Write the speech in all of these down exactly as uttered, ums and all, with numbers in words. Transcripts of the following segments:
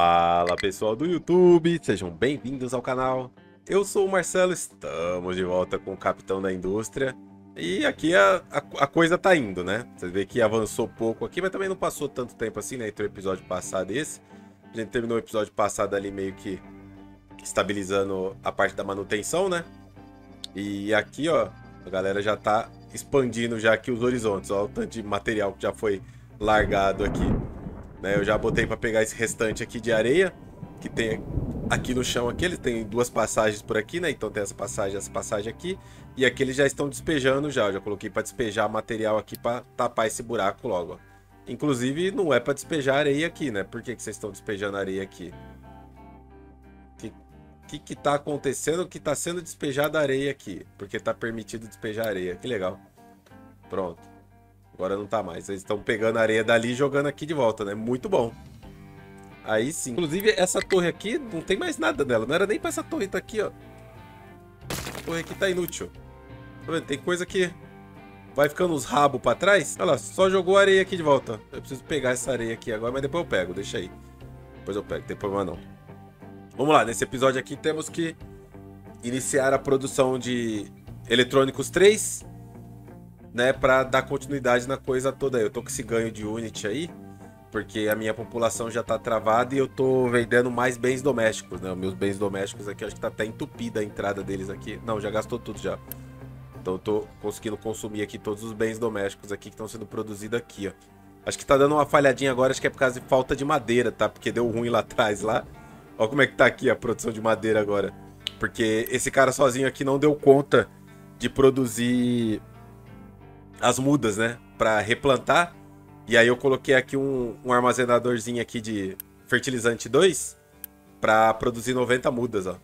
Fala pessoal do YouTube, sejam bem-vindos ao canal. Eu sou o Marcelo, estamos de volta com o Capitão da Indústria. E aqui a, a, a coisa tá indo, né? Você vê que avançou pouco aqui, mas também não passou tanto tempo assim, né? Entre o episódio passado e esse. A gente terminou o episódio passado ali meio que estabilizando a parte da manutenção, né? E aqui, ó, a galera já tá expandindo já aqui os horizontes, ó, o tanto de material que já foi largado aqui, né? Eu já botei para pegar esse restante aqui de areia, que tem aqui no chão aqui, eles têm duas passagens por aqui, né? Então tem essa passagem, essa passagem aqui, e aqui eles já estão despejando já, eu já coloquei para despejar material aqui para tapar esse buraco logo, ó. Inclusive não é para despejar areia aqui, né? Por que que vocês estão despejando areia aqui? O que que tá acontecendo, que tá sendo despejada areia aqui, porque tá permitido despejar areia, que legal. Pronto, agora não tá mais, eles estão pegando areia dali e jogando aqui de volta, né, muito bom. Aí sim, inclusive essa torre aqui, não tem mais nada dela, não era nem pra essa torre, tá aqui, ó. A torre aqui tá inútil, tá vendo, tem coisa que vai ficando uns rabos pra trás, olha lá, só jogou areia aqui de volta. Eu preciso pegar essa areia aqui agora, mas depois eu pego, deixa aí, depois eu pego, não tem problema não. Vamos lá, nesse episódio aqui temos que iniciar a produção de Eletrônicos três, né, para dar continuidade na coisa toda aí. Eu tô com esse ganho de unit aí, porque a minha população já tá travada e eu tô vendendo mais bens domésticos, né? Meus bens domésticos aqui, acho que tá até entupida a entrada deles aqui. Não, já gastou tudo já. Então eu tô conseguindo consumir aqui todos os bens domésticos aqui que estão sendo produzidos aqui, ó. Acho que tá dando uma falhadinha agora, acho que é por causa de falta de madeira, tá? Porque deu ruim lá atrás, lá. Olha como é que tá aqui a produção de madeira agora. Porque esse cara sozinho aqui não deu conta de produzir as mudas, né? Pra replantar. E aí eu coloquei aqui um, um armazenadorzinho aqui de fertilizante dois pra produzir noventa mudas, ó.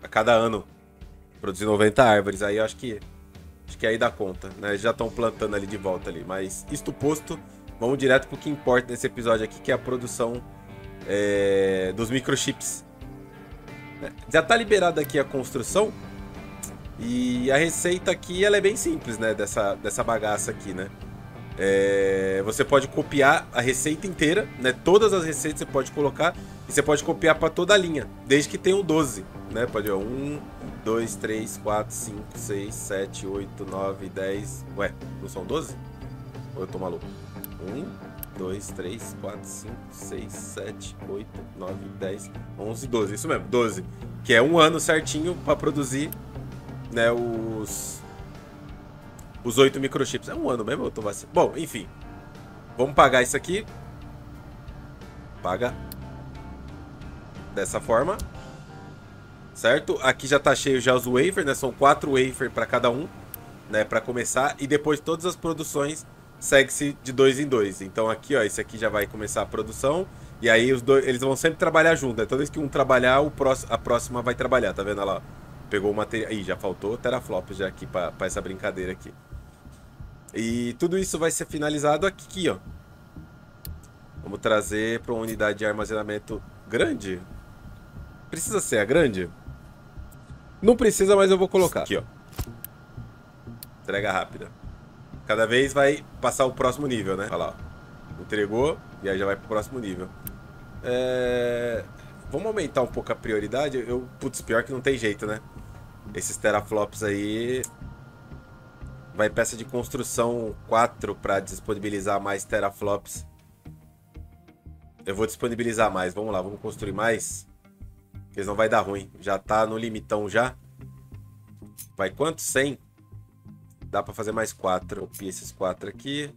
A cada ano. Produzir noventa árvores. Aí eu acho que, acho que aí dá conta, né? Já estão plantando ali de volta ali. Mas isto posto, vamos direto pro que importa nesse episódio aqui, que é a produção... É, dos microchips. Já tá liberada aqui a construção. E a receita aqui, ela é bem simples, né? Dessa, dessa bagaça aqui, né? É, você pode copiar a receita inteira, né? Todas as receitas você pode colocar. E você pode copiar para toda a linha, desde que tenha o doze, né? Pode ir um, dois, três, quatro, cinco, seis, sete, oito, nove, dez. Ué, não são doze? Ou eu tô maluco? um, dois, três, quatro, cinco, seis, sete, oito, nove, dez, onze, doze. Isso mesmo, doze. Que é um ano certinho para produzir, né, os... Os oito microchips. É um ano mesmo? Eu tô vacilando. Bom, enfim. Vamos pagar isso aqui. Paga. Dessa forma. Certo? Aqui já tá cheio já os wafers, né? São quatro wafers para cada um, né? Para começar. E depois todas as produções... segue-se de dois em dois. Então aqui, ó, esse aqui já vai começar a produção. E aí os dois, eles vão sempre trabalhar junto, né? Toda vez que um trabalhar, o próximo, a próxima vai trabalhar. Tá vendo? Olha lá, ó. Pegou o material. Ih, já faltou teraflops já aqui pra, pra essa brincadeira aqui. E tudo isso vai ser finalizado aqui, ó. Vamos trazer pra uma unidade de armazenamento grande. Precisa ser a grande? Não precisa, mas eu vou colocar. Aqui, ó. Entrega rápida. Cada vez vai passar o próximo nível, né? Olha lá, ó. Entregou e aí já vai pro próximo nível. É... Vamos aumentar um pouco a prioridade? Eu... Putz, pior que não tem jeito, né? Esses teraflops aí... Vai peça de construção quatro pra disponibilizar mais teraflops. Eu vou disponibilizar mais, vamos lá, vamos construir mais. Porque não vai dar ruim, já tá no limitão já. Vai quanto? cem? Dá pra fazer mais quatro. Copia esses quatro aqui.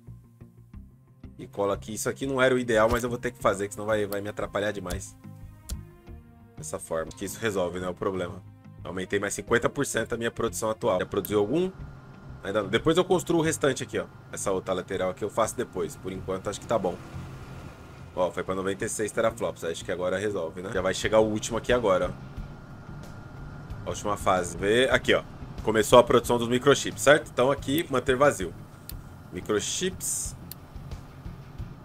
E cola aqui. Isso aqui não era o ideal, mas eu vou ter que fazer, que senão vai, vai me atrapalhar demais. Dessa forma. Que isso resolve, né? O problema. Aumentei mais cinquenta por cento a minha produção atual. Já produziu algum? Ainda não. Depois eu construo o restante aqui, ó. Essa outra lateral aqui eu faço depois. Por enquanto acho que tá bom. Ó, foi pra noventa e seis teraflops. Acho que agora resolve, né? Já vai chegar o último aqui agora, ó. A última fase. Vê. Aqui, ó. Começou a produção dos microchips, certo? Então aqui, manter vazio. Microchips.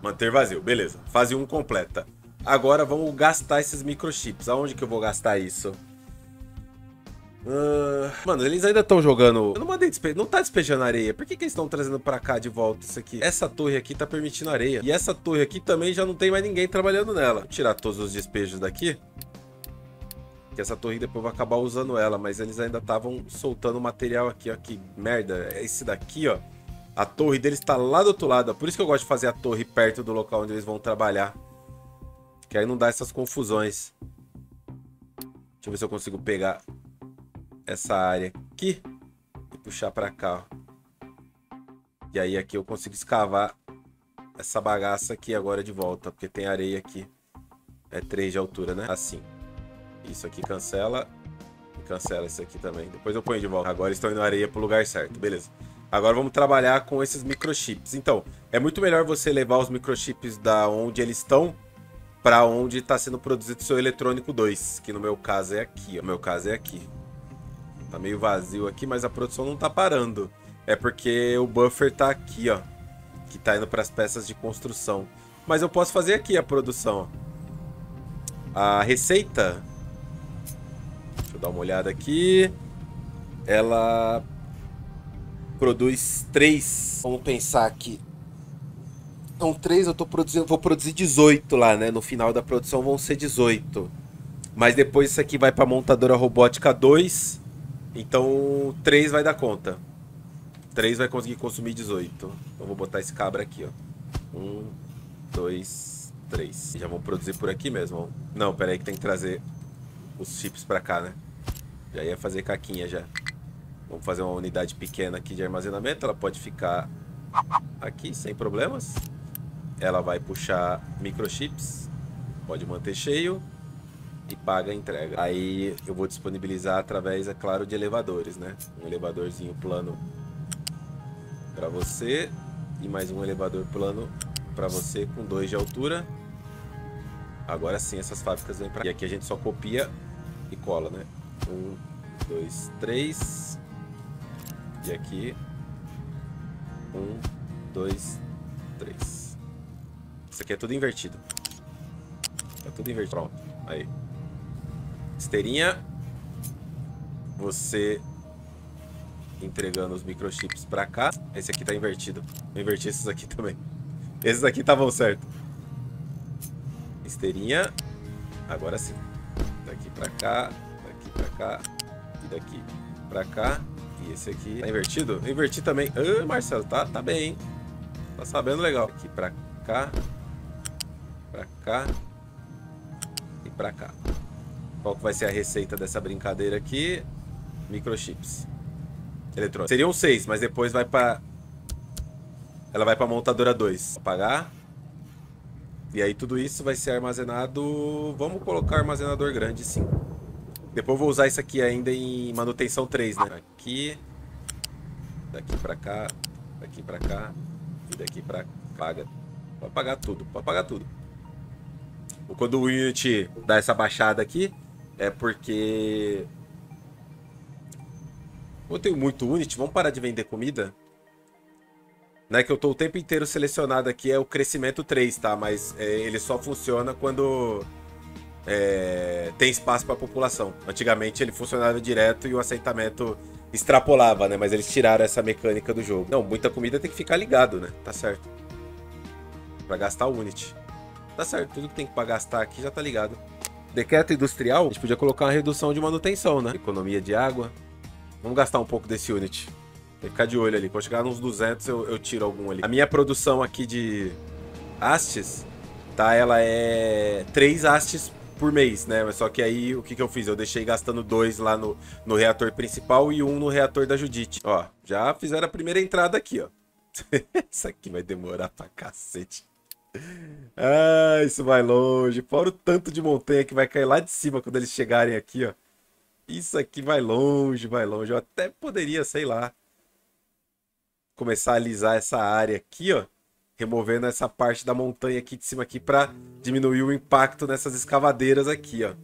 Manter vazio, beleza. Fase um completa. Agora vamos gastar esses microchips. Aonde que eu vou gastar isso? Uh, mano, eles ainda estão jogando. Eu não mandei despejar. Não tá despejando areia. Por que que eles estão trazendo pra cá de volta isso aqui? Essa torre aqui tá permitindo areia. E essa torre aqui também já não tem mais ninguém trabalhando nela. Vou tirar todos os despejos daqui. Que essa torre depois vai acabar usando ela. Mas eles ainda estavam soltando material aqui, ó. Que merda. Esse daqui, ó. A torre deles tá lá do outro lado. Ó. Por isso que eu gosto de fazer a torre perto do local onde eles vão trabalhar. Que aí não dá essas confusões. Deixa eu ver se eu consigo pegar essa área aqui e puxar pra cá, ó. E aí aqui eu consigo escavar essa bagaça aqui agora de volta, porque tem areia aqui. É três de altura, né? Assim. Isso aqui cancela e cancela isso aqui também. Depois eu ponho de volta. Agora estão indo areia pro lugar certo, beleza. Agora vamos trabalhar com esses microchips. Então, é muito melhor você levar os microchips da onde eles estão para onde está sendo produzido seu eletrônico dois, que no meu caso é aqui, ó. No meu caso é aqui. Tá meio vazio aqui, mas a produção não tá parando. É porque o buffer tá aqui, ó. Que tá indo para as peças de construção. Mas eu posso fazer aqui a produção, ó. A receita... Deixa eu dar uma olhada aqui. Ela... produz três. Vamos pensar aqui. Então, três eu tô produzindo... Vou produzir dezoito lá, né? No final da produção vão ser dezoito. Mas depois isso aqui vai pra montadora robótica dois... Então, três vai dar conta. três vai conseguir consumir dezoito. Eu vou botar esse cabra aqui, ó. um, dois, três. Já vão produzir por aqui mesmo. Não, pera aí que tem que trazer os chips pra cá, né? Já ia fazer caquinha já. Vamos fazer uma unidade pequena aqui de armazenamento. Ela pode ficar aqui sem problemas. Ela vai puxar microchips. Pode manter cheio. E paga a entrega. Aí eu vou disponibilizar através, é claro, de elevadores, né? Um elevadorzinho plano para você e mais um elevador plano para você com dois de altura. Agora sim, essas fábricas vêm para... E aqui a gente só copia e cola, né? Um, dois, três. E aqui... Um, dois, três. Isso aqui é tudo invertido. É tudo invertido. Pronto. Aí. Esteirinha, você entregando os microchips pra cá. Esse aqui tá invertido. Eu inverti esses aqui também. Esses aqui estavam certo. Esteirinha, agora sim. Daqui pra cá, daqui pra cá e daqui pra cá. E esse aqui tá invertido? Eu inverti também. Ah, Marcelo, tá, tá bem, hein? Tá sabendo legal. Aqui pra cá, pra cá e pra cá. Qual que vai ser a receita dessa brincadeira aqui? Microchips. Eletrônicos. Seriam seis, mas depois vai pra... Ela vai pra montadora dois. Apagar. E aí tudo isso vai ser armazenado... Vamos colocar armazenador grande, sim. Depois eu vou usar isso aqui ainda em manutenção três, né? Aqui. Daqui pra cá. Daqui pra cá. E daqui pra cá. Paga. Pode apagar tudo. Pode apagar tudo. Quando o unit dá essa baixada aqui... É porque... Como eu tenho muito unit, vamos parar de vender comida? Né, que eu tô o tempo inteiro selecionado aqui é o crescimento três, tá? Mas é, ele só funciona quando é, tem espaço pra população. Antigamente ele funcionava direto e o assentamento extrapolava, né? Mas eles tiraram essa mecânica do jogo. Não, muita comida tem que ficar ligado, né? Tá certo. Pra gastar o unit. Tá certo, tudo que tem pra gastar aqui já tá ligado. Decreto industrial, a gente podia colocar uma redução de manutenção, né? Economia de água. Vamos gastar um pouco desse unit. Tem que ficar de olho ali. Quando chegar nos duzentos, eu, eu tiro algum ali. A minha produção aqui de hastes, tá? Ela é três hastes por mês, né? Mas só que aí, o que que eu fiz? Eu deixei gastando dois lá no, no reator principal e um no reator da Judite. Ó, já fizeram a primeira entrada aqui, ó. Isso aqui vai demorar pra cacete. Ah, isso vai longe. Fora o tanto de montanha que vai cair lá de cima quando eles chegarem aqui, ó. Isso aqui vai longe, vai longe. Eu até poderia, sei lá, começar a alisar essa área aqui, ó. Removendo essa parte da montanha aqui de cima aqui pra diminuir o impacto nessas escavadeiras aqui, ó.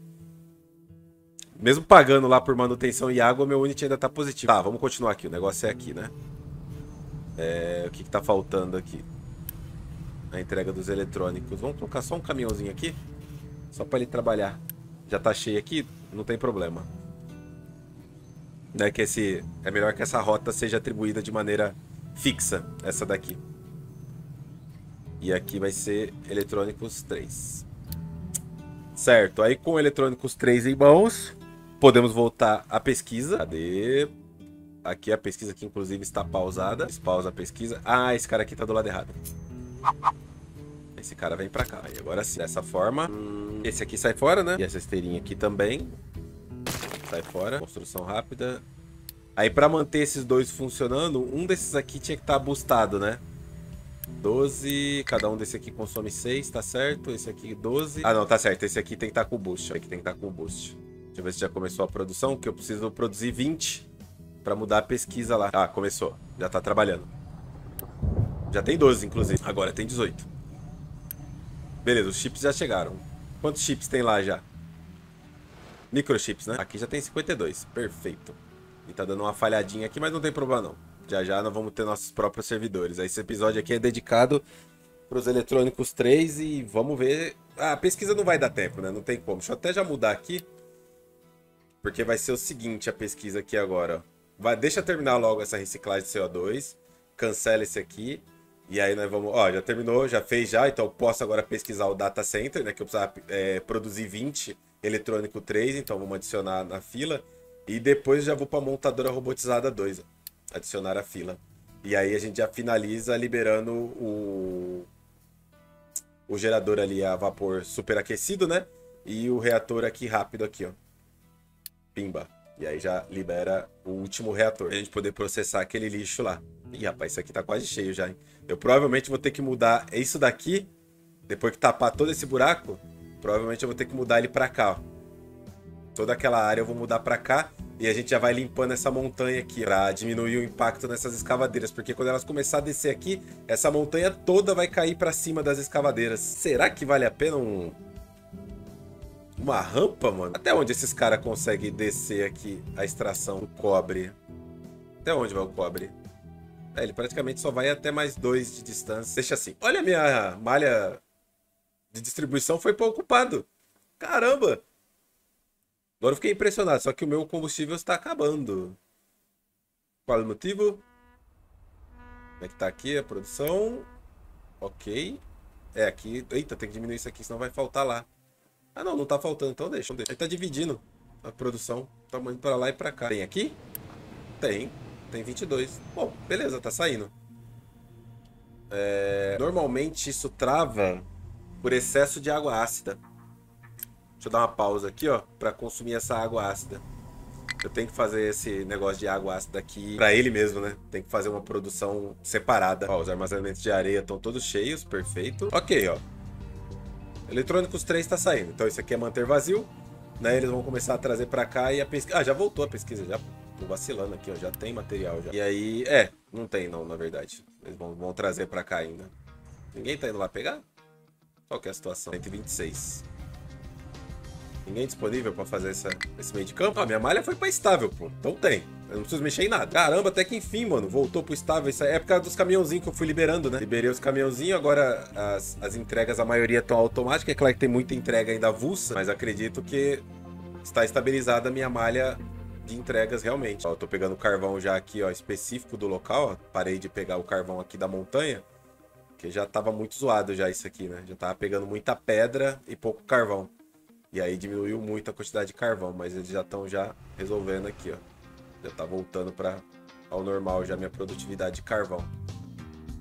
Mesmo pagando lá por manutenção e água, meu unit ainda tá positivo. Tá, vamos continuar aqui. O negócio é aqui, né? É, o que que tá faltando aqui? A entrega dos eletrônicos. Vamos colocar só um caminhãozinho aqui. Só para ele trabalhar. Já tá cheio aqui? Não tem problema. né, que esse, é melhor que essa rota seja atribuída de maneira fixa, essa daqui. E aqui vai ser Eletrônicos três. Certo, aí com Eletrônicos três em mãos, podemos voltar à pesquisa. Cadê? Aqui a pesquisa que inclusive está pausada. Pausa a pesquisa. Ah, esse cara aqui tá do lado errado. Esse cara vem pra cá. E agora sim, dessa forma. Esse aqui sai fora, né? E essa esteirinha aqui também. Sai fora. Construção rápida. Aí pra manter esses dois funcionando, um desses aqui tinha que estar boostado, né? doze. Cada um desse aqui consome seis, tá certo? Esse aqui doze. Ah, não, tá certo. Esse aqui tem que estar com o boost. Esse aqui tem que estar com o boost. Deixa eu ver se já começou a produção, que eu preciso produzir vinte pra mudar a pesquisa lá. Ah, começou. Já tá trabalhando. Já tem doze, inclusive. Agora tem dezoito. Beleza, os chips já chegaram. Quantos chips tem lá já? Microchips, né? Aqui já tem cinquenta e dois. Perfeito. E tá dando uma falhadinha aqui, mas não tem problema não. Já já nós vamos ter nossos próprios servidores. Esse episódio aqui é dedicado para os Eletrônicos três e vamos ver... Ah, a pesquisa não vai dar tempo, né? Não tem como. Deixa eu até já mudar aqui. Porque vai ser o seguinte, a pesquisa aqui agora. Vai, deixa eu terminar logo essa reciclagem de C O dois. Cancela esse aqui. E aí nós vamos... Ó, já terminou, já fez já. Então eu posso agora pesquisar o Data Center, né? Que eu precisava é, produzir vinte Eletrônico três. Então vamos adicionar na fila. E depois já vou para a montadora robotizada dois. Adicionar a fila. E aí a gente já finaliza liberando o, o gerador ali a vapor superaquecido, né? E o reator aqui rápido aqui, ó. Pimba. E aí já libera o último reator. A gente poder processar aquele lixo lá. Ih, rapaz, isso aqui tá quase cheio já, hein? Eu provavelmente vou ter que mudar isso daqui. Depois que tapar todo esse buraco, provavelmente eu vou ter que mudar ele pra cá, ó. Toda aquela área eu vou mudar pra cá. E a gente já vai limpando essa montanha aqui pra diminuir o impacto nessas escavadeiras. Porque quando elas começarem a descer aqui, essa montanha toda vai cair pra cima das escavadeiras. Será que vale a pena um... uma rampa, mano? Até onde esses caras conseguem descer aqui a extração do cobre? Até onde vai o cobre? É, ele praticamente só vai até mais dois de distância. Deixa assim. Olha, a minha malha de distribuição foi pouco ocupado. Caramba! Agora eu fiquei impressionado, só que o meu combustível está acabando. Qual é o motivo? Como é que tá aqui a produção? Ok. É, aqui... Eita, tem que diminuir isso aqui, senão vai faltar lá. Ah, não, não tá faltando, então deixa. Ele tá dividindo a produção. Tá indo pra lá e pra cá. Tem aqui? Tem. Tem vinte e dois. Bom, beleza, tá saindo. É... Normalmente isso trava por excesso de água ácida. Deixa eu dar uma pausa aqui, ó, pra consumir essa água ácida. Eu tenho que fazer esse negócio de água ácida aqui pra ele mesmo, né? Tem que fazer uma produção separada. Ó, os armazenamentos de areia estão todos cheios, perfeito. Ok, ó. Eletrônicos três tá saindo. Então isso aqui é manter vazio, né? Eles vão começar a trazer pra cá e a pesquisa... Ah, já voltou a pesquisa, já tô vacilando aqui, ó. Já tem material já. E aí... É, não tem não, na verdade. Eles vão, vão trazer pra cá ainda. Ninguém tá indo lá pegar? Qual que é a situação? cento e vinte e seis... Ninguém disponível pra fazer essa, esse meio de campo. Ah, minha malha foi pra estável, pô. Então tem. Eu não preciso mexer em nada. Caramba, até que enfim, mano. Voltou pro estável. Isso é por causa dos caminhãozinhos que eu fui liberando, né? Liberei os caminhãozinhos. Agora as, as entregas, a maioria estão automáticas. É claro que tem muita entrega ainda avulsa. Mas acredito que está estabilizada a minha malha de entregas realmente. Ó, eu tô pegando carvão já aqui, ó. Específico do local, ó. Parei de pegar o carvão aqui da montanha. Porque já tava muito zoado já isso aqui, né? Já tava pegando muita pedra e pouco carvão. E aí diminuiu muito a quantidade de carvão, mas eles já estão já resolvendo aqui, ó. Já tá voltando para ao normal já a minha produtividade de carvão.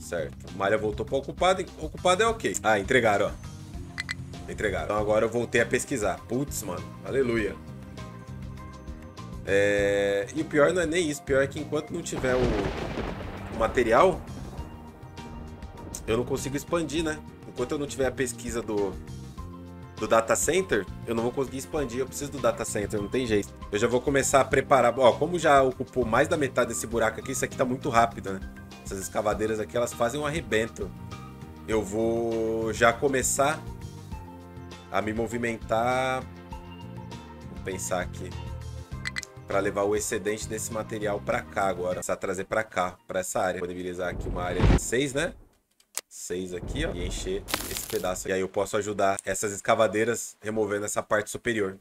Certo. Malha voltou para ocupado, ocupado é ok. Ah, entregaram, ó. Entregaram. Então agora eu voltei a pesquisar. Putz, mano. Aleluia. É... E o pior não é nem isso. O pior é que enquanto não tiver o, o material, eu não consigo expandir, né? Enquanto eu não tiver a pesquisa do... do Data Center, eu não vou conseguir expandir. Eu preciso do Data Center, não tem jeito. Eu já vou começar a preparar. Ó, como já ocupou mais da metade desse buraco aqui, isso aqui tá muito rápido, né? Essas escavadeiras aqui, elas fazem um arrebento. Eu vou já começar a me movimentar. Vou pensar aqui. Pra levar o excedente desse material pra cá agora. Vou começar a trazer pra cá, pra essa área. Disponibilizar aqui uma área de seis, né? seis aqui, ó, e encher esse pedaço aqui. E aí eu posso ajudar essas escavadeiras removendo essa parte superior.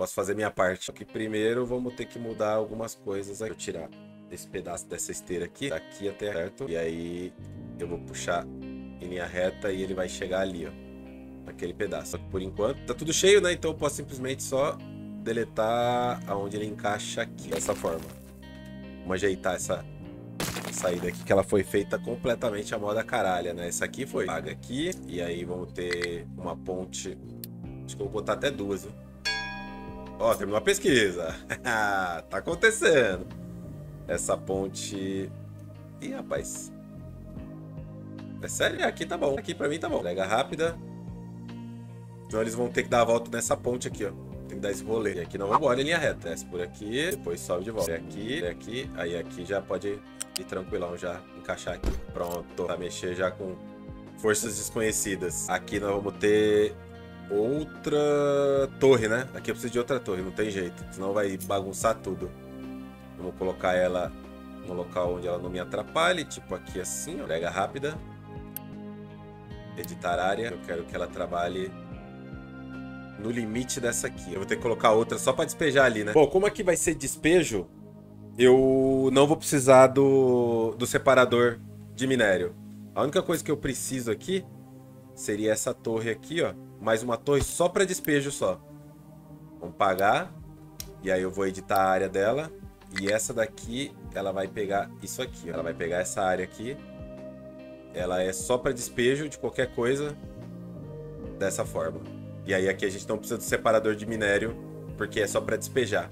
Posso fazer minha parte. Só que primeiro vamos ter que mudar algumas coisas aqui. Eu tirar esse pedaço dessa esteira aqui, daqui até certo. E aí eu vou puxar em linha reta e ele vai chegar ali, ó. Naquele pedaço. Só que por enquanto tá tudo cheio, né? Então eu posso simplesmente só deletar aonde ele encaixa aqui. Dessa forma. Vamos ajeitar essa saída aqui, que ela foi feita completamente à moda caralha, né? Essa aqui foi paga aqui. E aí vamos ter uma ponte. Acho que eu vou botar até duas, viu? Ó, terminou a pesquisa. Tá acontecendo. Essa ponte... Ih, rapaz. É sério? Aqui tá bom. Aqui pra mim tá bom. Pega rápida. Então eles vão ter que dar a volta nessa ponte aqui, ó. Tem que dar esse rolê. E aqui não vai embora em linha reta. Desce por aqui, depois sobe de volta. E aqui, e aqui, aí aqui já pode ir tranquilão, já encaixar aqui. Pronto. Pra mexer já com forças desconhecidas. Aqui nós vamos ter... outra torre, né? Aqui eu preciso de outra torre, não tem jeito. Senão vai bagunçar tudo. Eu vou colocar ela no local onde ela não me atrapalhe. Tipo aqui assim, ó. Prega rápida. Editar área. Eu quero que ela trabalhe no limite dessa aqui. Eu vou ter que colocar outra só pra despejar ali, né? Bom, como aqui vai ser despejo, eu não vou precisar do, do separador de minério. A única coisa que eu preciso aqui seria essa torre aqui, ó. Mais uma torre só para despejo só. Vamos pagar. E aí eu vou editar a área dela. E essa daqui, ela vai pegar isso aqui. Ó. Ela vai pegar essa área aqui. Ela é só para despejo de qualquer coisa. Dessa forma. E aí aqui a gente não precisa do separador de minério. Porque é só para despejar.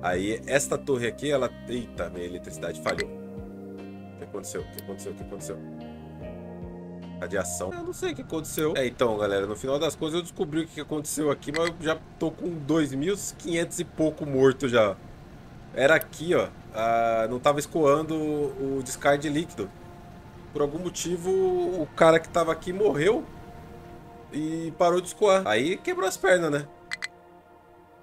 Aí esta torre aqui, ela... Eita, minha eletricidade falhou. O que aconteceu? O que aconteceu? O que aconteceu? Radiação. Eu não sei o que aconteceu. É, então, galera, no final das coisas eu descobri o que aconteceu aqui, mas eu já tô com dois mil e quinhentos e pouco morto já. Era aqui, ó. Ah, não tava escoando o descarte líquido. Por algum motivo, o cara que tava aqui morreu e parou de escoar. Aí quebrou as pernas, né?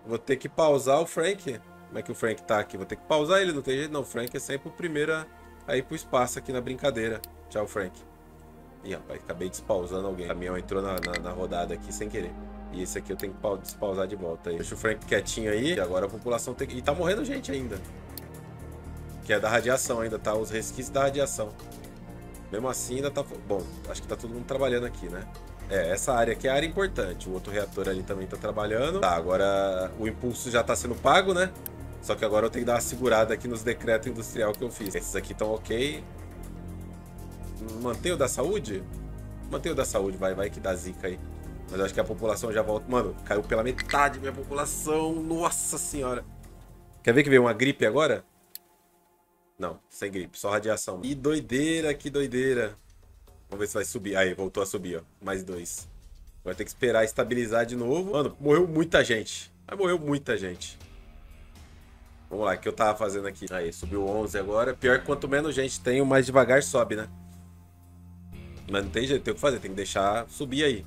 Vou ter que pausar o Frank. Como é que o Frank tá aqui? Vou ter que pausar ele, não tem jeito não. O Frank é sempre o primeiro a ir pro espaço aqui na brincadeira. Tchau, Frank. Ih, rapaz, acabei despausando alguém. O caminhão entrou na, na, na rodada aqui sem querer. E esse aqui eu tenho que despausar de volta aí. Deixa o Frank quietinho aí. E agora a população tem que... E tá morrendo gente ainda. Que é da radiação ainda, tá? Os resquícios da radiação. Mesmo assim ainda tá... Bom, acho que tá todo mundo trabalhando aqui, né? É, essa área aqui é a área importante. O outro reator ali também tá trabalhando. Tá, agora o impulso já tá sendo pago, né? Só que agora eu tenho que dar uma segurada aqui nos decretos industrial que eu fiz. Esses aqui estão ok. Mantém o da saúde? Mantém o da saúde, vai, vai que dá zica aí. Mas eu acho que a população já volta... Mano, caiu pela metade minha população. Nossa senhora. Quer ver que veio uma gripe agora? Não, sem gripe, só radiação. Que doideira, que doideira. Vamos ver se vai subir. Aí, voltou a subir, ó. Mais dois. Vai ter que esperar estabilizar de novo. Mano, morreu muita gente. Mas morreu muita gente. Vamos lá, o que eu tava fazendo aqui? Aí, subiu onze agora. Pior que quanto menos gente tem, mais devagar sobe, né? Mas não tem jeito, tem o que fazer, tem que deixar subir aí.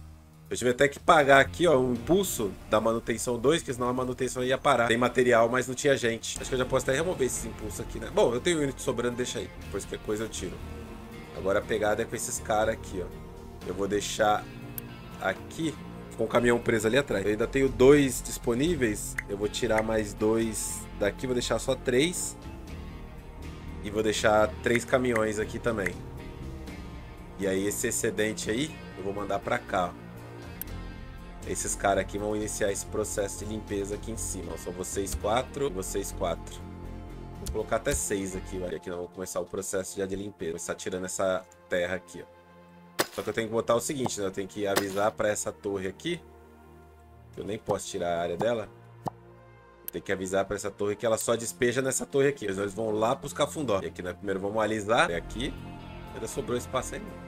Eu tive até que pagar aqui, ó, um impulso da manutenção dois, porque senão a manutenção ia parar. Tem material, mas não tinha gente. Acho que eu já posso até remover esses impulsos aqui, né? Bom, eu tenho um unit sobrando, deixa aí. Depois que coisa eu tiro. Agora a pegada é com esses caras aqui, ó. Eu vou deixar aqui, com o caminhão preso ali atrás. Eu ainda tenho dois disponíveis, eu vou tirar mais dois daqui, vou deixar só três. E vou deixar três caminhões aqui também. E aí esse excedente aí, eu vou mandar pra cá, ó. Esses caras aqui vão iniciar esse processo de limpeza aqui em cima. São vocês quatro e vocês quatro. Vou colocar até seis aqui, ó. E aqui nós vamos começar o processo já de limpeza. Vou começar tirando essa terra aqui, ó. Só que eu tenho que botar o seguinte, né? Eu tenho que avisar pra essa torre aqui. Que eu nem posso tirar a área dela. Tem que avisar pra essa torre que ela só despeja nessa torre aqui. Mas nós vamos lá pros cafundó. E aqui, né? Primeiro vamos alisar. É aqui. Ainda sobrou espaço ainda.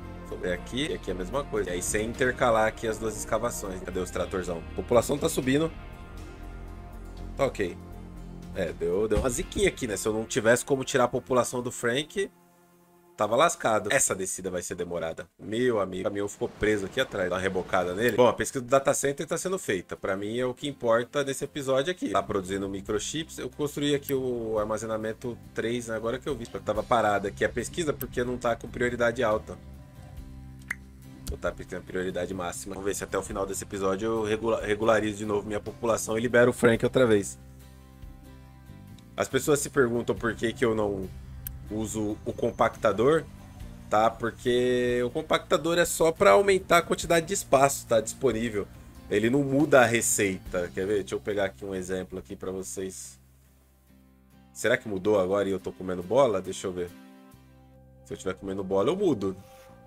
É aqui, e aqui é a mesma coisa. E aí sem intercalar aqui as duas escavações. Cadê os tratorzão? A população tá subindo. Tá ok. É, deu, deu uma ziquinha aqui, né? Se eu não tivesse como tirar a população do Frank, tava lascado. Essa descida vai ser demorada. Meu amigo, o caminhão ficou preso aqui atrás. Dá uma rebocada nele. Bom, a pesquisa do Data Center tá sendo feita. Pra mim é o que importa nesse episódio aqui. Tá produzindo microchips. Eu construí aqui o armazenamento três, né? Agora que eu vi. Eu tava parada aqui a pesquisa porque não tá com prioridade alta. Vou estar aplicando prioridade máxima. Vamos ver se até o final desse episódio eu regularizo de novo minha população e libero o Frank outra vez. As pessoas se perguntam por que que eu não uso o compactador, tá? Porque o compactador é só para aumentar a quantidade de espaço, tá, disponível. Ele não muda a receita. Quer ver? Deixa eu pegar aqui um exemplo aqui para vocês. Será que mudou agora e eu tô comendo bola? Deixa eu ver. Se eu estiver comendo bola, eu mudo.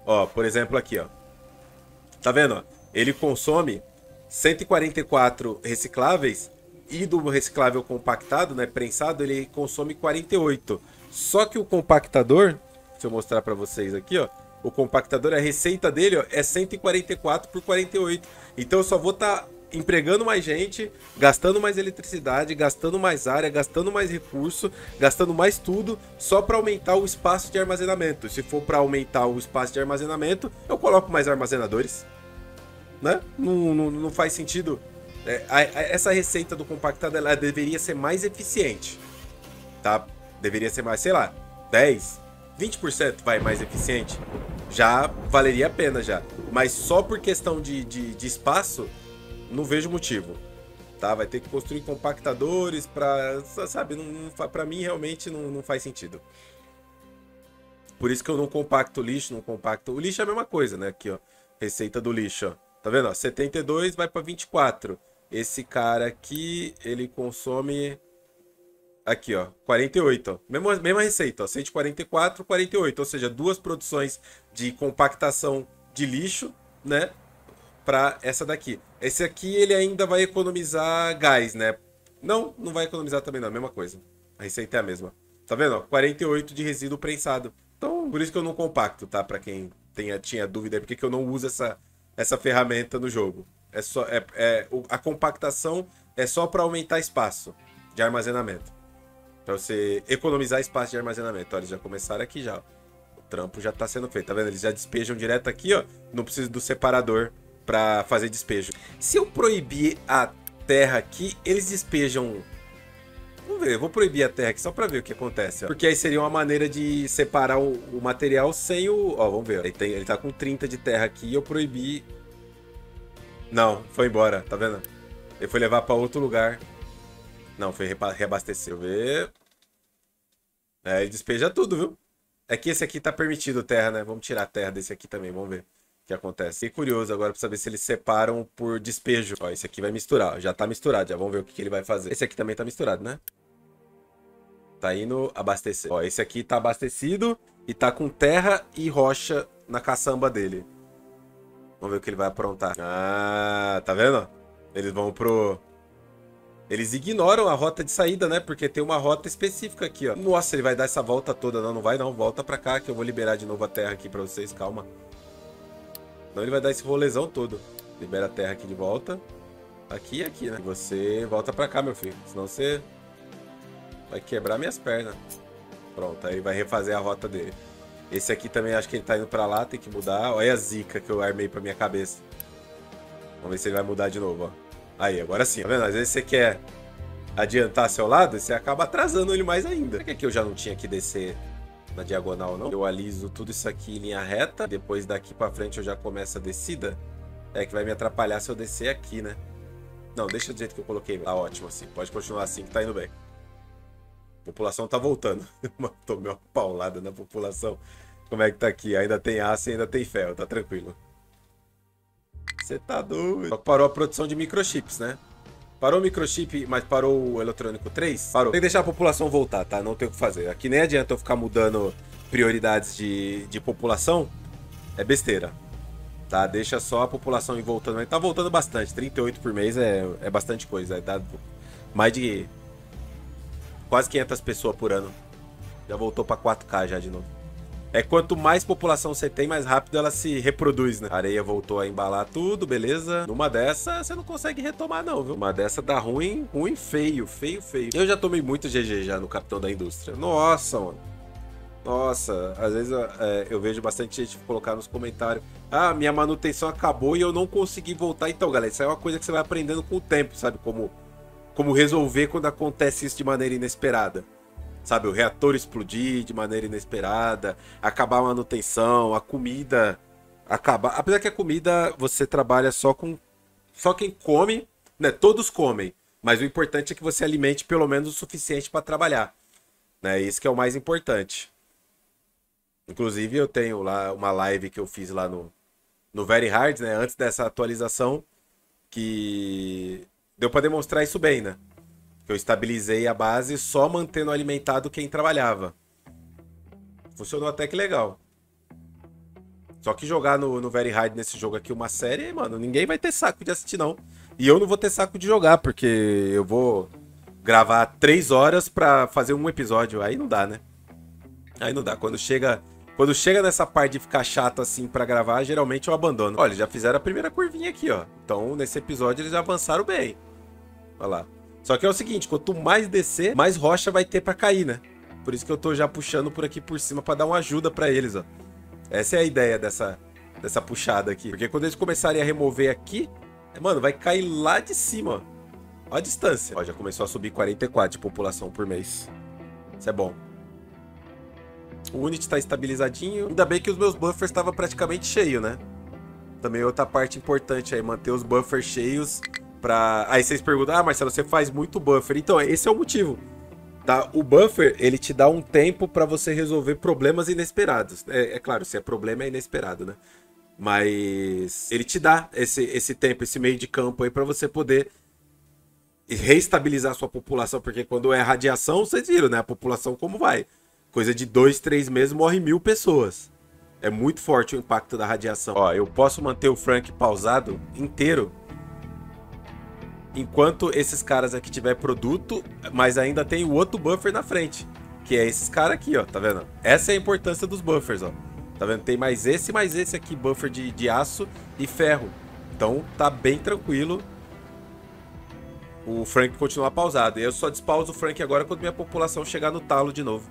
Ó, por exemplo aqui, ó. Tá vendo? Ó? Ele consome cento e quarenta e quatro recicláveis e do reciclável compactado, né, prensado, ele consome quarenta e oito. Só que o compactador, deixa eu mostrar para vocês aqui, ó. O compactador, a receita dele, ó, é cento e quarenta e quatro por quarenta e oito. Então eu só vou estar tá empregando mais gente, gastando mais eletricidade, gastando mais área, gastando mais recurso, gastando mais tudo, só para aumentar o espaço de armazenamento. Se for para aumentar o espaço de armazenamento, eu coloco mais armazenadores, né? Não, não, não faz sentido. É, a, a, essa receita do compactado, ela deveria ser mais eficiente, tá? Deveria ser mais, sei lá, dez, vinte por cento vai mais eficiente. Já valeria a pena já, mas só por questão de, de, de espaço, não vejo motivo, tá? Vai ter que construir compactadores para, sabe, não, para mim realmente não, não faz sentido. Por isso que eu não compacto lixo, não compacto... O lixo é a mesma coisa, né? Aqui, ó, receita do lixo, ó. Tá vendo? Ó, setenta e dois vai para vinte e quatro. Esse cara aqui, ele consome... Aqui, ó, quarenta e oito, ó. Mesma, mesma receita, ó, cento e quarenta e quatro, quarenta e oito, ou seja, duas produções de compactação de lixo, né, para essa daqui. Esse aqui, ele ainda vai economizar gás, né? Não, não vai economizar também não, a mesma coisa. A receita é a mesma. Tá vendo, ó, quarenta e oito de resíduo prensado. Então, por isso que eu não compacto, tá? Para quem tenha, tinha dúvida, é porque que eu não uso essa, essa ferramenta no jogo. É só, é, é, a compactação é só para aumentar espaço de armazenamento. Pra você economizar espaço de armazenamento. Olha, eles já começaram aqui já, ó. O trampo já tá sendo feito, tá vendo? Eles já despejam direto aqui, ó. Não precisa do separador pra fazer despejo. Se eu proibir a terra aqui, eles despejam... Vamos ver, eu vou proibir a terra aqui só pra ver o que acontece, ó. Porque aí seria uma maneira de separar o, o material sem o... Ó, vamos ver, ó. Ele, tem, ele tá com trinta de terra aqui e eu proibi... Não, foi embora, tá vendo? Ele foi levar pra outro lugar. Não, foi reabastecer. Deixa eu ver. É, ele despeja tudo, viu? É que esse aqui tá permitido terra, né? Vamos tirar a terra desse aqui também, vamos ver o que acontece. Fiquei curioso agora pra saber se eles separam por despejo. Ó, esse aqui vai misturar, ó. Já tá misturado, já vamos ver o que, que ele vai fazer. Esse aqui também tá misturado, né? Tá indo abastecer. Ó, esse aqui tá abastecido e tá com terra e rocha na caçamba dele. Vamos ver o que ele vai aprontar. Ah, tá vendo? Eles vão pro... Eles ignoram a rota de saída, né? Porque tem uma rota específica aqui, ó. Nossa, ele vai dar essa volta toda. Não, não vai não. Volta pra cá que eu vou liberar de novo a terra aqui pra vocês. Calma. Não, ele vai dar esse rolezão todo. Libera a terra aqui de volta. Aqui e aqui, né? E você volta pra cá, meu filho. Senão você vai quebrar minhas pernas. Pronto, aí vai refazer a rota dele. Esse aqui também acho que ele tá indo pra lá. Tem que mudar. Olha a zica que eu armei pra minha cabeça. Vamos ver se ele vai mudar de novo, ó. Aí, agora sim, tá vendo? Às vezes você quer adiantar seu lado e você acaba atrasando ele mais ainda. Por que aqui eu já não tinha que descer na diagonal, não? Eu aliso tudo isso aqui em linha reta. Depois daqui pra frente eu já começo a descida. É que vai me atrapalhar se eu descer aqui, né? Não, deixa do jeito que eu coloquei. Tá ótimo assim. Pode continuar assim que tá indo bem. A população tá voltando. Tomei uma paulada na população. Como é que tá aqui? Ainda tem aço e ainda tem ferro. Tá tranquilo. Você tá doido. Só que parou a produção de microchips, né? Parou o microchip, mas parou o eletrônico três? Parou. Tem que deixar a população voltar, tá? Não tem o que fazer. Aqui nem adianta eu ficar mudando prioridades de, de população. É besteira, tá? Deixa só a população ir voltando. Tá voltando bastante. trinta e oito por mês é, é bastante coisa. É dado mais de quase quinhentas pessoas por ano. Já voltou pra quatro K já de novo. É quanto mais população você tem, mais rápido ela se reproduz, né? A areia voltou a embalar tudo, beleza? Numa dessa, você não consegue retomar não, viu? Uma dessa dá ruim, ruim feio, feio, feio. Eu já tomei muito G G já no Capitão da Indústria. Nossa, mano. Nossa, às vezes é, eu vejo bastante gente colocar nos comentários. Ah, minha manutenção acabou e eu não consegui voltar. Então, galera, isso é uma coisa que você vai aprendendo com o tempo, sabe? Como, como resolver quando acontece isso de maneira inesperada. Sabe, o reator explodir de maneira inesperada, acabar a manutenção, a comida acaba. Apesar que a comida você trabalha só com... Só quem come, né? Todos comem. Mas o importante é que você alimente pelo menos o suficiente para trabalhar. Né? Isso que é o mais importante. Inclusive, eu tenho lá uma live que eu fiz lá no, no Very Hard, né? Antes dessa atualização, que deu para demonstrar isso bem, né? Eu estabilizei a base só mantendo alimentado quem trabalhava. Funcionou até que legal. Só que jogar no, no Very Hard nesse jogo aqui uma série, mano, ninguém vai ter saco de assistir, não. E eu não vou ter saco de jogar, porque eu vou gravar três horas pra fazer um episódio. Aí não dá, né? Aí não dá. Quando chega, quando chega nessa parte de ficar chato assim pra gravar, geralmente eu abandono. Olha, já fizeram a primeira curvinha aqui, ó. Então, nesse episódio, eles já avançaram bem. Olha lá. Só que é o seguinte, quanto mais descer, mais rocha vai ter pra cair, né? Por isso que eu tô já puxando por aqui por cima pra dar uma ajuda pra eles, ó. Essa é a ideia dessa, dessa puxada aqui. Porque quando eles começarem a remover aqui, mano, vai cair lá de cima, ó. Olha a distância. Ó, já começou a subir quarenta e quatro de população por mês. Isso é bom. O unit tá estabilizadinho. Ainda bem que os meus buffers estavam praticamente cheios, né? Também outra parte importante aí, manter os buffers cheios. Pra... Aí vocês perguntam, ah, Marcelo, você faz muito buffer. Então, esse é o motivo, tá? O buffer, ele te dá um tempo pra você resolver problemas inesperados. É, é claro, se é problema, é inesperado, né? Mas ele te dá esse, esse tempo, esse meio de campo aí pra você poder reestabilizar a sua população. Porque quando é radiação, vocês viram, né? A população como vai? Coisa de dois, três meses, morre mil pessoas. É muito forte o impacto da radiação. Ó, eu posso manter o Frank pausado inteiro enquanto esses caras aqui tiver produto, mas ainda tem o outro buffer na frente, que é esses caras aqui, ó, tá vendo? Essa é a importância dos buffers, ó. Tá vendo? Tem mais esse e mais esse aqui, buffer de, de aço e ferro. Então tá bem tranquilo o Frank continuar pausado. E eu só despauso o Frank agora quando minha população chegar no talo de novo.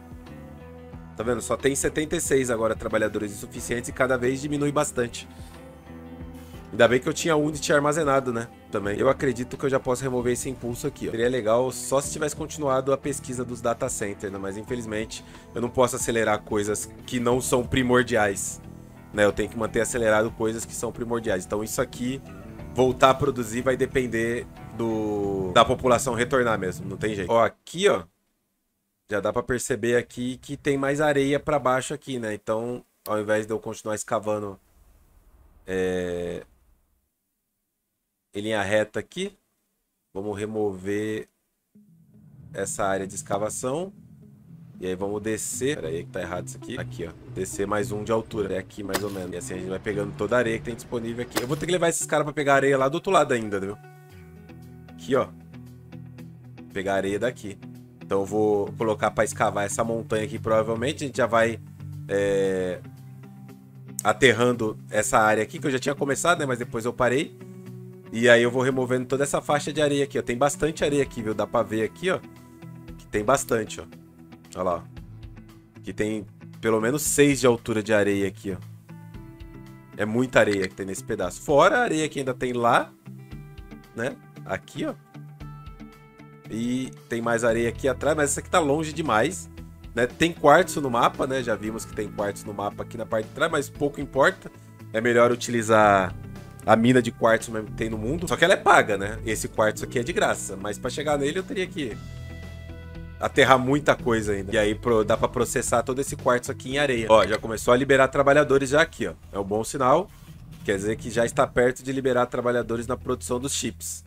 Tá vendo? Só tem setenta e seis agora trabalhadores insuficientes e cada vez diminui bastante. Ainda bem que eu tinha um unit armazenado, né? Também. Eu acredito que eu já posso remover esse impulso aqui, ó. Seria legal só se tivesse continuado a pesquisa dos data center, né? Mas infelizmente eu não posso acelerar coisas que não são primordiais, né? Eu tenho que manter acelerado coisas que são primordiais. Então isso aqui, voltar a produzir vai depender do... da população retornar mesmo, não tem jeito. Ó, aqui, ó, já dá pra perceber aqui que tem mais areia pra baixo aqui, né? Então, ao invés de eu continuar escavando... É... em linha reta aqui, vamos remover essa área de escavação e aí vamos descer, peraí que tá errado isso aqui, aqui ó, descer mais um de altura, até aqui mais ou menos, e assim a gente vai pegando toda a areia que tem disponível aqui. Eu vou ter que levar esses caras pra pegar areia lá do outro lado ainda, viu? Aqui ó, pegar areia daqui, então eu vou colocar pra escavar essa montanha aqui, provavelmente a gente já vai é... aterrando essa área aqui, que eu já tinha começado, né, mas depois eu parei. E aí eu vou removendo toda essa faixa de areia aqui, ó. Tem bastante areia aqui, viu? Dá pra ver aqui, ó. Que tem bastante, ó. Olha lá, ó. Que tem pelo menos seis de altura de areia aqui, ó. É muita areia que tem nesse pedaço. Fora a areia que ainda tem lá, né? Aqui, ó. E tem mais areia aqui atrás, mas essa aqui tá longe demais, né? Tem quartzo no mapa, né? Já vimos que tem quartzo no mapa aqui na parte de trás, mas pouco importa. É melhor utilizar... a mina de quartzo mesmo que tem no mundo. Só que ela é paga, né? Esse quartzo aqui é de graça. Mas pra chegar nele eu teria que aterrar muita coisa ainda. E aí pro, dá pra processar todo esse quartzo aqui em areia. Ó, já começou a liberar trabalhadores já aqui, ó. É um bom sinal. Quer dizer que já está perto de liberar trabalhadores na produção dos chips.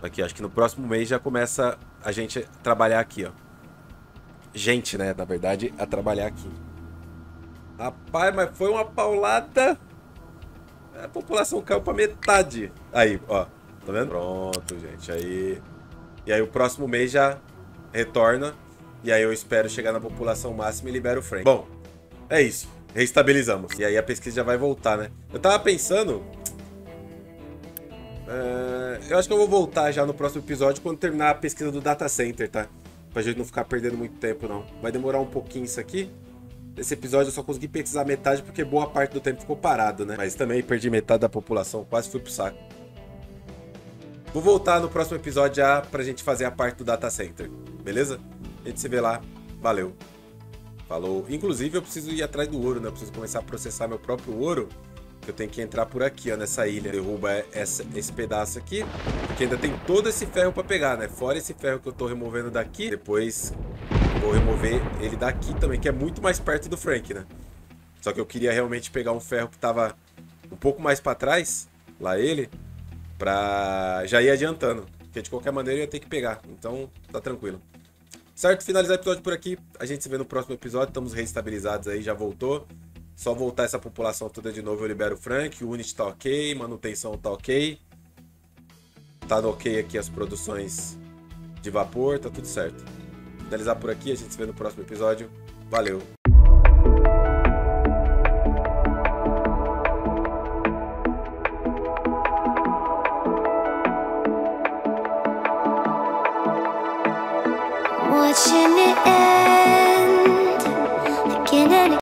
Aqui, acho que no próximo mês já começa a gente trabalhar aqui, ó. Gente, né? Na verdade, a trabalhar aqui. Rapaz, mas foi uma paulada... A população caiu pra metade. Aí, ó. Tá vendo? Pronto, gente. Aí... E aí o próximo mês já retorna. E aí eu espero chegar na população máxima e libero o Frank. Bom, é isso. Reestabilizamos. E aí a pesquisa já vai voltar, né? Eu tava pensando... Uh, eu acho que eu vou voltar já no próximo episódio quando terminar a pesquisa do Data Center, tá? Pra gente não ficar perdendo muito tempo, não. Vai demorar um pouquinho isso aqui. Nesse episódio eu só consegui pesquisar metade porque boa parte do tempo ficou parado, né? Mas também perdi metade da população, quase fui pro saco. Vou voltar no próximo episódio já pra gente fazer a parte do Data Center, beleza? A gente se vê lá, valeu. Falou. Inclusive eu preciso ir atrás do ouro, né? Eu preciso começar a processar meu próprio ouro Eu tenho que entrar por aqui, ó, nessa ilha. Derruba essa, esse pedaço aqui, que ainda tem todo esse ferro pra pegar, né? Fora esse ferro que eu tô removendo daqui. Depois vou remover ele daqui também, que é muito mais perto do Frank, né? Só que eu queria realmente pegar um ferro que tava um pouco mais pra trás, lá ele, pra já ir adiantando. Porque de qualquer maneira eu ia ter que pegar, então tá tranquilo. Certo, finalizar o episódio por aqui. A gente se vê no próximo episódio. Estamos reestabilizados aí, já voltou. Só voltar essa população toda de novo, eu libero o Frank. O Unit tá ok, manutenção tá ok. Tá no ok aqui as produções de vapor, tá tudo certo. Finalizar por aqui, a gente se vê no próximo episódio. Valeu!